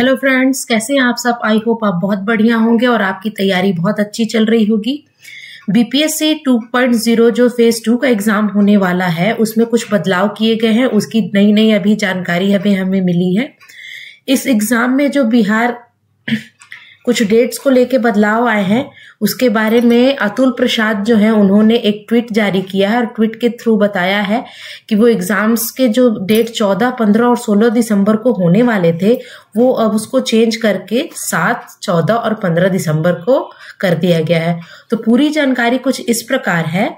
Hello friends, कैसे हैं आप सब। आई होप आप बहुत बढ़िया होंगे और आपकी तैयारी बहुत अच्छी चल रही होगी। बीपीएससी 2.0 जो फेज 2 का एग्जाम होने वाला है उसमें कुछ बदलाव किए गए हैं, उसकी नई नई अभी जानकारी अभी हमें मिली है। इस एग्जाम में जो बिहार कुछ डेट्स को लेके बदलाव आए हैं उसके बारे में अतुल प्रसाद जो है उन्होंने एक ट्वीट जारी किया है और ट्वीट के थ्रू बताया है कि वो एग्जाम्स के जो डेट 14, 15 और 16 दिसंबर को होने वाले थे वो अब उसको चेंज करके 7, 14 और 15 दिसंबर को कर दिया गया है। तो पूरी जानकारी कुछ इस प्रकार है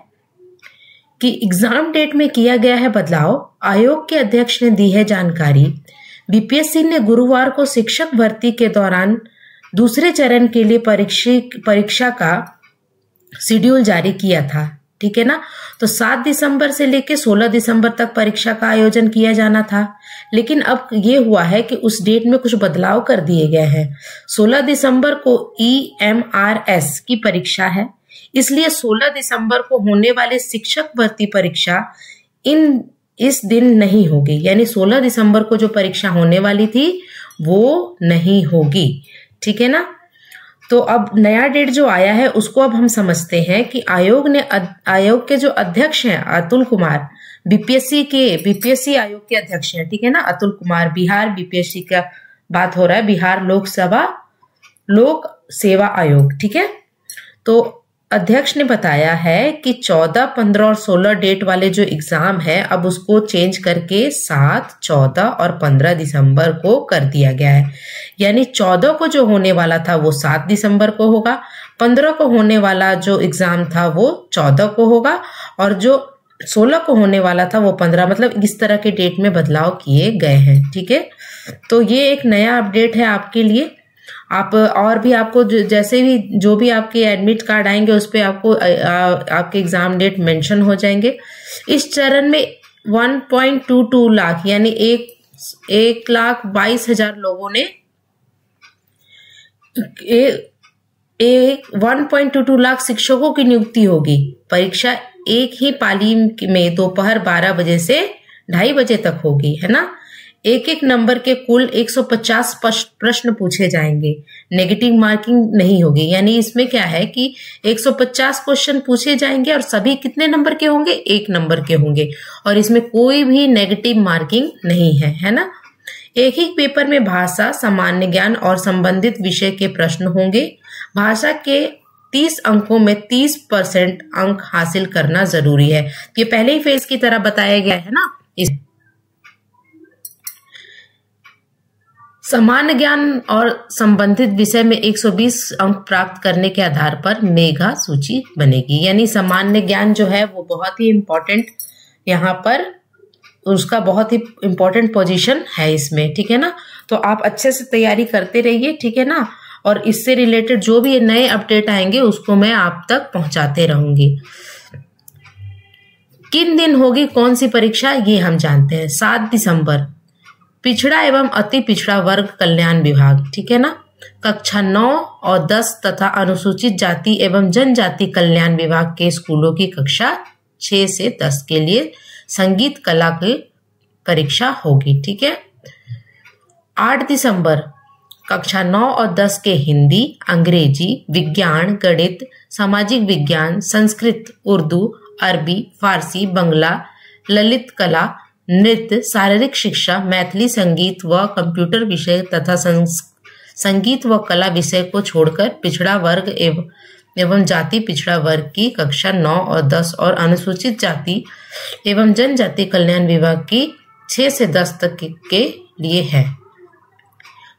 कि एग्जाम डेट में किया गया है बदलाव। आयोग के अध्यक्ष ने दी है जानकारी। बीपीएससी ने गुरुवार को शिक्षक भर्ती के दौरान दूसरे चरण के लिए परीक्षा का शेड्यूल जारी किया था, ठीक है ना। तो 7 दिसंबर से लेकर 16 दिसंबर तक परीक्षा का आयोजन किया जाना था, लेकिन अब ये हुआ है कि उस डेट में कुछ बदलाव कर दिए गए हैं। 16 दिसंबर को EMRS की परीक्षा है, इसलिए 16 दिसंबर को होने वाले शिक्षक भर्ती परीक्षा इस दिन नहीं होगी, यानी 16 दिसंबर को जो परीक्षा होने वाली थी वो नहीं होगी, ठीक है ना। तो अब नया डेट जो आया है उसको अब हम समझते हैं कि आयोग के जो अध्यक्ष हैं अतुल कुमार, बीपीएससी आयोग के अध्यक्ष हैं, ठीक है ना। अतुल कुमार बिहार बीपीएससी का बात हो रहा है, बिहार लोक सेवा आयोग, ठीक है। तो अध्यक्ष ने बताया है कि 14, 15 और 16 डेट वाले जो एग्जाम है अब उसको चेंज करके 7, 14 और 15 दिसंबर को कर दिया गया है। यानी 14 को जो होने वाला था वो 7 दिसंबर को होगा, 15 को होने वाला जो एग्जाम था वो 14 को होगा और जो 16 को होने वाला था वो 15, मतलब इस तरह के डेट में बदलाव किए गए हैं, ठीक है। तो ये एक नया अपडेट है आपके लिए। आप और भी आपको जैसे भी जो भी आपके एडमिट कार्ड आएंगे उस पर आपको आपके एग्जाम डेट मेंशन हो जाएंगे। इस चरण में 1.22 लाख यानी 1,22,000 लोगों ने 1.22 लाख शिक्षकों की नियुक्ति होगी। परीक्षा एक ही पाली में दोपहर 12 बजे से 2:30 बजे तक होगी, है ना। एक एक नंबर के कुल 150 प्रश्न पूछे जाएंगे, नेगेटिव मार्किंग नहीं होगी। यानी इसमें क्या है कि 150 क्वेश्चन पूछे जाएंगे और सभी कितने नंबर के होंगे, 1 नंबर के होंगे, और इसमें कोई भी नेगेटिव मार्किंग नहीं है, है ना। एक ही पेपर में भाषा, सामान्य ज्ञान और संबंधित विषय के प्रश्न होंगे। भाषा के 30 अंकों में 30% अंक हासिल करना जरूरी है। ये पहले ही फेज की तरह बताया गया है ना। सामान्य ज्ञान और संबंधित विषय में 120 अंक प्राप्त करने के आधार पर मेगा सूची बनेगी। यानी सामान्य ज्ञान जो है वो बहुत ही इम्पोर्टेंट, यहाँ पर उसका बहुत ही इम्पोर्टेंट पोजीशन है इसमें, ठीक है ना। तो आप अच्छे से तैयारी करते रहिए, ठीक है ना। और इससे रिलेटेड जो भी नए अपडेट आएंगे उसको मैं आप तक पहुँचाते रहूँगी। किन दिन होगी कौन सी परीक्षा ये हम जानते हैं। 7 दिसंबर पिछड़ा एवं अति पिछड़ा वर्ग कल्याण विभाग, ठीक है ना, कक्षा 9 और 10 तथा अनुसूचित जाति एवं जनजाति कल्याण विभाग के स्कूलों की कक्षा 6 से 10 के लिए संगीत कला की परीक्षा होगी, ठीक है। 8 दिसंबर कक्षा 9 और 10 के हिंदी, अंग्रेजी, विज्ञान, गणित, सामाजिक विज्ञान, संस्कृत, उर्दू, अरबी, फारसी, बंगला, ललित कला, नृत्य, शारीरिक शिक्षा, मैथिली, संगीत व कंप्यूटर विषय तथा संगीत व कला विषय को छोड़कर पिछड़ा वर्ग एवं जाति पिछड़ा वर्ग की कक्षा 9 और 10 और अनुसूचित जाति एवं जनजाति कल्याण विभाग की 6 से 10 तक के लिए है।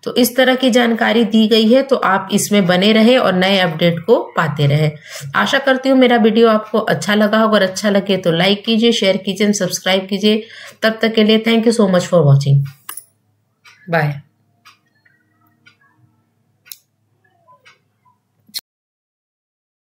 तो इस तरह की जानकारी दी गई है, तो आप इसमें बने रहे और नए अपडेट को पाते रहे। आशा करती हूँ मेरा वीडियो आपको अच्छा लगा होगा, और अच्छा लगे तो लाइक कीजिए, शेयर कीजिए, सब्सक्राइब कीजिए। तब तक के लिए thank you so much for watching, bye.